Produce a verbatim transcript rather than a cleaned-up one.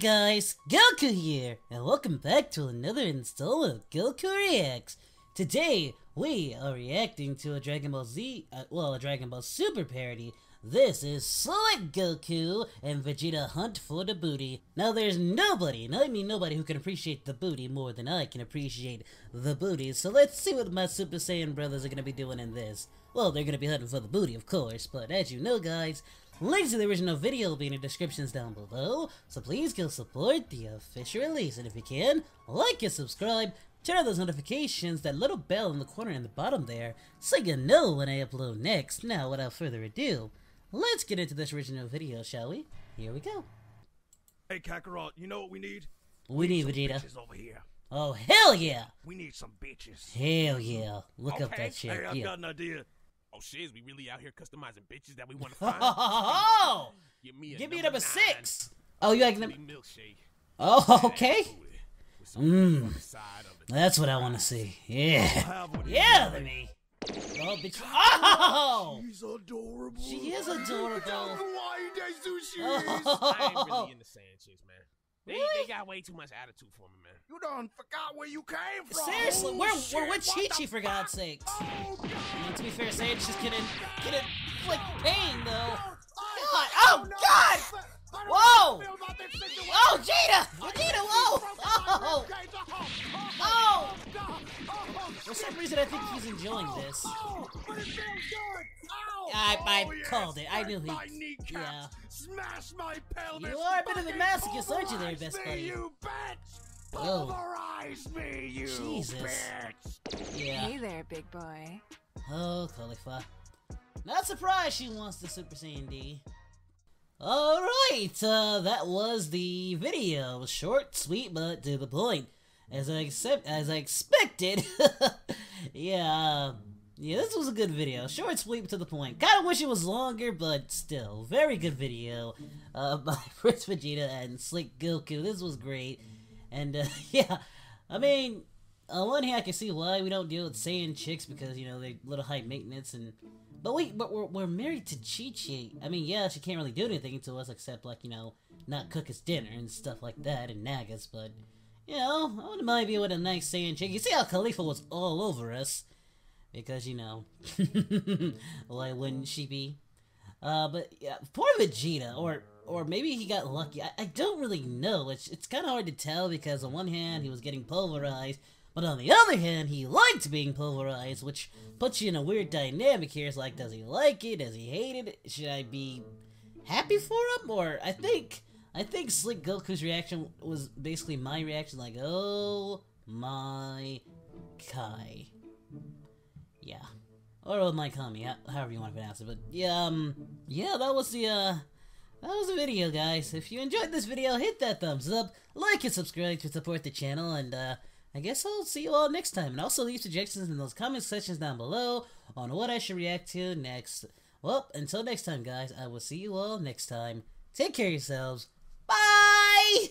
Hey guys, Goku here, and welcome back to another installment of Goku Reacts. Today, we are reacting to a Dragon Ball Z, uh, well, a Dragon Ball Super parody. This is Slick Goku and Vegeta Hunt for the Booty. Now there's nobody, and I mean nobody, who can appreciate the booty more than I can appreciate the booty, so let's see what my Super Saiyan brothers are gonna be doing in this. Well, they're gonna be hunting for the booty, of course, but as you know, guys, links to the original video will be in the descriptions down below, so please go support the official release, and if you can, like and subscribe, turn on those notifications, that little bell in the corner in the bottom there, so you know when I upload next. Now, without further ado, let's get into this original video, shall we? Here we go. Hey Kakarot, you know what we need? We, we need, need Vegeta. Over here. Oh, hell yeah! We need some bitches. Hell yeah. Look okay. up that shit. Hey, I've yeah. got an idea. Oh shiz, we really out here customizing bitches that we want to find. Oh, give me a give me number six. Oh, you like them? Oh, okay. Mmm. That's what I want to see. Yeah. Yeah, to me. Oh, bitch. Oh! She's adorable. She is adorable. Why that's who she is. I ain't really into Saiyan chicks, man. They, really? they got way too much attitude for me, man. You done forgot where you came from. Seriously, oh, we're, we're with Chi-Chi, for God's sakes. Oh, God. And to be fair, Saiyan's just getting, getting, like, pain, though. God. Oh, God! Whoa! Oh, Vegeta! Vegeta, whoa! Oh! Oh! For some reason, I think he's enjoying this. I, I called it. I knew he... Yeah. Smash my pelvis! You are a bit of a masochist, aren't you there, best buddy? You bitch! Pulverize me, you bitch! Yeah. Hey there, big boy. Oh, Caulifla. Not surprised she wants the Super Saiyan D. Alright, uh, that was the video. It was short, sweet, but to the point. As I accept, as I expected. yeah, yeah, this was a good video. Short, sweet, but to the point. Kinda wish it was longer, but still, very good video uh, by Prince Vegeta and Slick Goku. This was great, and uh, yeah, I mean, on one hand, I can see why we don't deal with Saiyan chicks because you know they're a little high maintenance and. But wait, but we're, we're married to Chi-Chi. I mean, yeah, she can't really do anything to us except, like, you know, not cook us dinner and stuff like that and nag us, but, you know, I wouldn't mind being with a nice Saiyan chick. You see how Caulifla was all over us? Because, you know, why wouldn't she be? Uh, but, yeah, poor Vegeta, or or maybe he got lucky. I, I don't really know. It's, it's kind of hard to tell because, on one hand, he was getting pulverized. But on the other hand, he liked being pulverized, which puts you in a weird dynamic here. It's like, does he like it? Does he hate it? Should I be happy for him? Or I think I think Slick Goku's reaction was basically my reaction, like, oh my Kai. Yeah. Or oh my Kami, however you want to pronounce it. But yeah, um yeah, that was the uh That was the video, guys. If you enjoyed this video, hit that thumbs up, like and subscribe to support the channel, and uh I guess I'll see you all next time, and also leave suggestions in those comment sections down below on what I should react to next. Well, until next time, guys, I will see you all next time. Take care of yourselves. Bye!